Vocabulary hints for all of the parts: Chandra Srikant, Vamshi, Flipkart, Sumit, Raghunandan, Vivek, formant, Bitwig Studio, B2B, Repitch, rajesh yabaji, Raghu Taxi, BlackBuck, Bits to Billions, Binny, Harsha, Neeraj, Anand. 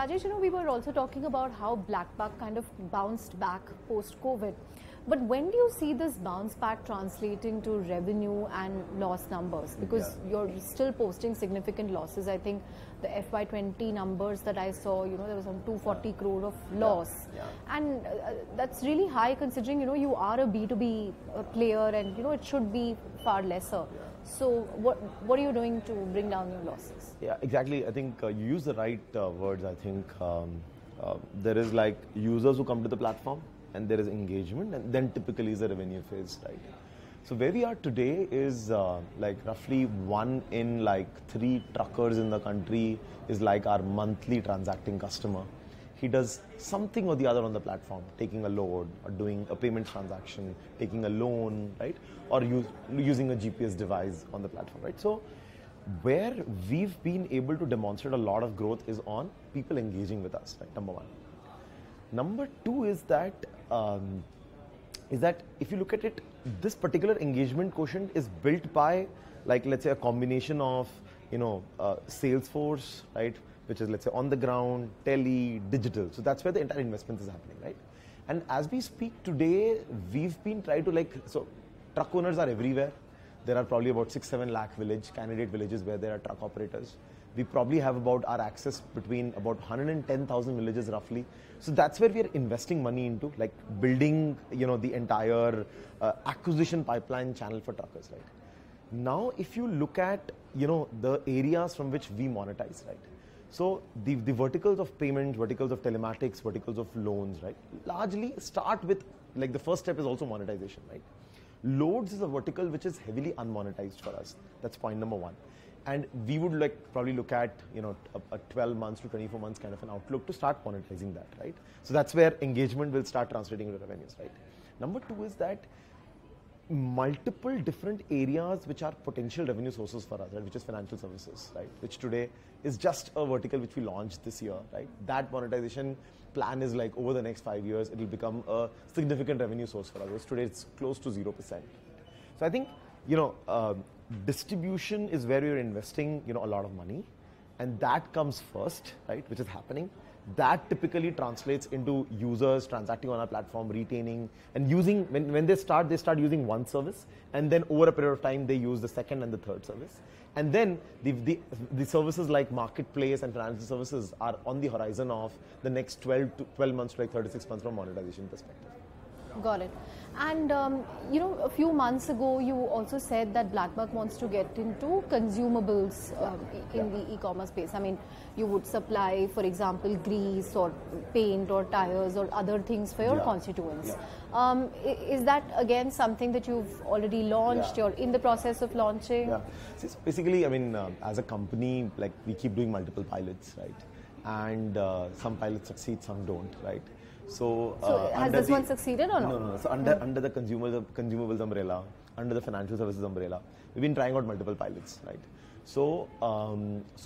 Rajesh, we were also talking about how BlackBuck kind of bounced back post-COVID. But when do you see this bounce back translating to revenue and loss numbers? Because you're still posting significant losses. I think the FY20 numbers that I saw, there was some 240 crore of loss. And that's really high considering, you are a B2B player and, it should be far lesser. So what are you doing to bring down your losses? Yeah, exactly. I think you use the right words. I think there is like users who come to the platform, and there is engagement, and then typically is the revenue phase, right? So where we are today is like roughly 1 in 3 truckers in the country is like our monthly transacting customer. He does something or the other on the platform, taking a load or doing a payment transaction, taking a loan, right? Or using a GPS device on the platform, right? So where we've been able to demonstrate a lot of growth is on people engaging with us, right? Number one. Number two is that if you look at it, this particular engagement quotient is built by, like, let's say a combination of, Salesforce, right, which is, let's say, on the ground, tele, digital. So that's where the entire investment is happening, right? And as we speak today, we've been trying to, like, so truck owners are everywhere. There are probably about 6-7 lakh candidate villages where there are truck operators. We probably have about our access between about 110,000 villages roughly. So that's where we are investing money into, like building, the entire acquisition pipeline channel for truckers, right? Now, if you look at, the areas from which we monetize, right? So the verticals of payment, verticals of telematics, verticals of loans, right? Largely start with, like the first step is also monetization, right? Loads is a vertical which is heavily unmonetized for us. That's point number one. And we would like probably look at, a 12 months to 24 months kind of an outlook to start monetizing that, right? So that's where engagement will start translating into revenues, right? Number two is that multiple different areas which are potential revenue sources for us, right? Which is financial services, right? Which today is just a vertical which we launched this year, right? That monetization plan is like over the next 5 years, it will become a significant revenue source for us. Today it's close to 0%. So I think, distribution is where you're investing, a lot of money, and that comes first, right? Which is happening. That typically translates into users transacting on our platform, retaining and using. When they start using one service, and then over a period of time, they use the second and the third service. And then the services like marketplace and financial services are on the horizon of the next 12 months to like 36 months from a monetization perspective. Got it. And, a few months ago, you also said that BlackBuck wants to get into consumables in the e-commerce space. I mean, you would supply, for example, grease or paint or tires or other things for your constituents. Yeah. Is that, again, something that you've already launched? You're in the process of launching? Yeah. So basically, I mean, as a company, like, we keep doing multiple pilots, right? And some pilots succeed, some don't, right? So has this one succeeded or not? No. So under the consumables umbrella, under the financial services umbrella, we've been trying out multiple pilots, right? So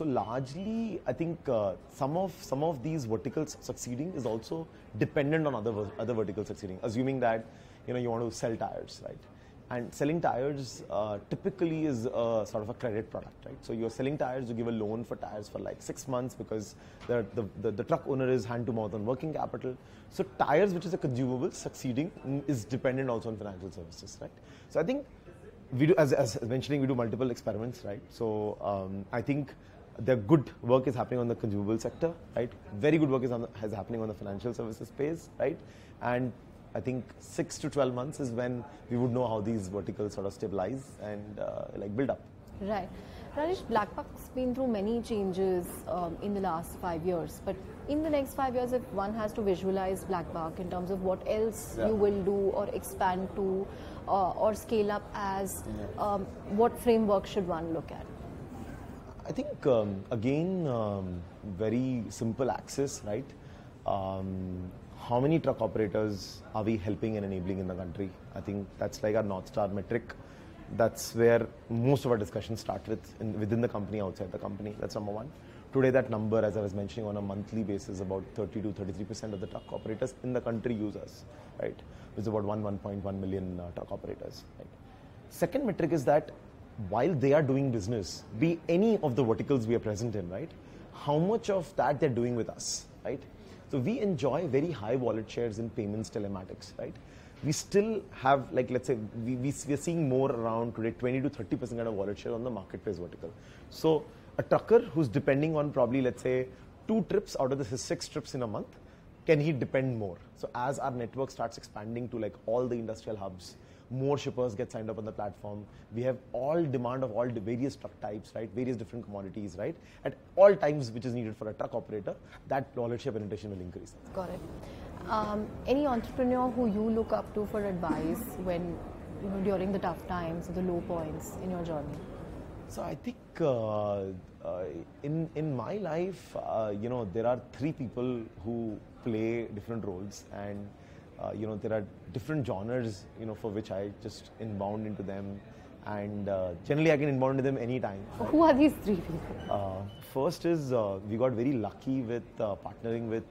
largely, I think some of these verticals succeeding is also dependent on other verticals succeeding. Assuming that you want to sell tires, right? And selling tires typically is sort of a credit product, right? So you're selling tires, you give a loan for tires for like 6 months because the truck owner is hand to mouth on working capital. So tires, which is a consumable, succeeding is dependent also on financial services, right? So I think we do, as mentioning, we do multiple experiments, right? So I think the good work is happening on the consumable sector, right? Very good work is happening on the financial services space, right? And I think 6 to 12 months is when we would know how these verticals sort of stabilize and like build up. Right. Rajesh, BlackBuck's been through many changes in the last 5 years, but in the next 5 years, if one has to visualize BlackBuck in terms of what else you will do or expand to or scale up as, what framework should one look at? I think, again, very simple access, right? How many truck operators are we helping and enabling in the country? I think that's like our North Star metric. That's where most of our discussions start with within the company, outside the company. That's number one. Today, that number, as I was mentioning, on a monthly basis, about 30 to 33% of the truck operators in the country use us, right? Which is about 1.1 million truck operators. Right? Second metric is that while they are doing business, be any of the verticals we are present in, right? How much of that they're doing with us, right? So we enjoy very high wallet shares in payments, telematics, right? We still have, like, let's say, we are seeing more around today, 20 to 30% kind of wallet share on the marketplace vertical. So a trucker who's depending on probably, let's say, 2 trips out of the 6 trips in a month, can he depend more? So as our network starts expanding to like all the industrial hubs, more shippers get signed up on the platform. We have all demand of all the various truck types, right? Various different commodities, right? At all times, which is needed for a truck operator, that wallet share penetration will increase. Got it. Any entrepreneur who you look up to for advice when, you know, during the tough times, the low points in your journey? So I think in my life, you know, there are 3 people who play different roles, and you know, there are different genres, you know, for which I just inbound into them, and generally I can inbound into them anytime. Right? Who are these 3 people? First is we got very lucky with partnering with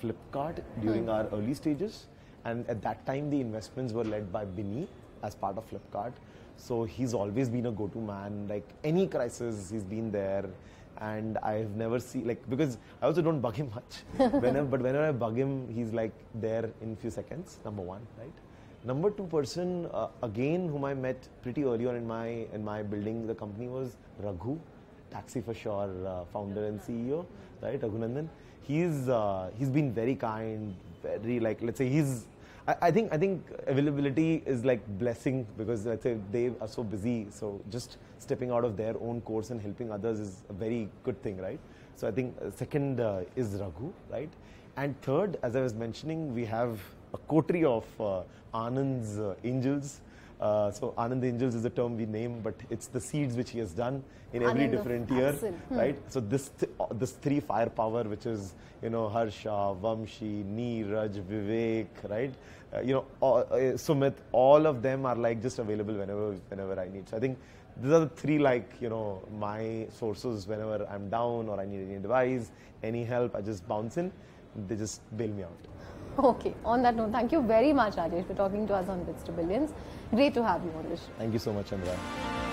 Flipkart during our early stages, and at that time the investments were led by Binny as part of Flipkart. So he's always been a go-to man, like any crisis he's been there. And I've never seen, like, because I also don't bug him much, but whenever I bug him, he's like there in few seconds, number one, right? Number 2 person, again, whom I met pretty early on in my building the company was Raghu Taxi, for sure, founder and CEO, right, Raghunandan. He's been very kind, very, like, let's say he's, I think availability is like blessing, because let's say they are so busy, so just stepping out of their own course and helping others is a very good thing, right? So I think second is Raghu, right? And third, as I was mentioning, we have a coterie of Anand's angels. So Anand Angels is the term we name, but it's the seeds which he has done in Anand every different year, right? So this 3 firepower, which is, you know, Harsha, Vamshi, Neeraj, Vivek, right? You know, Sumit, all of them are like just available whenever I need. So I think these are the 3, like, you know, my sources whenever I'm down or I need any advice, any help, I just bounce in. They just bail me out. Okay, on that note, thank you very much, Rajesh, for talking to us on Bits to Billions. Great to have you on this show. Thank you so much, Chandra.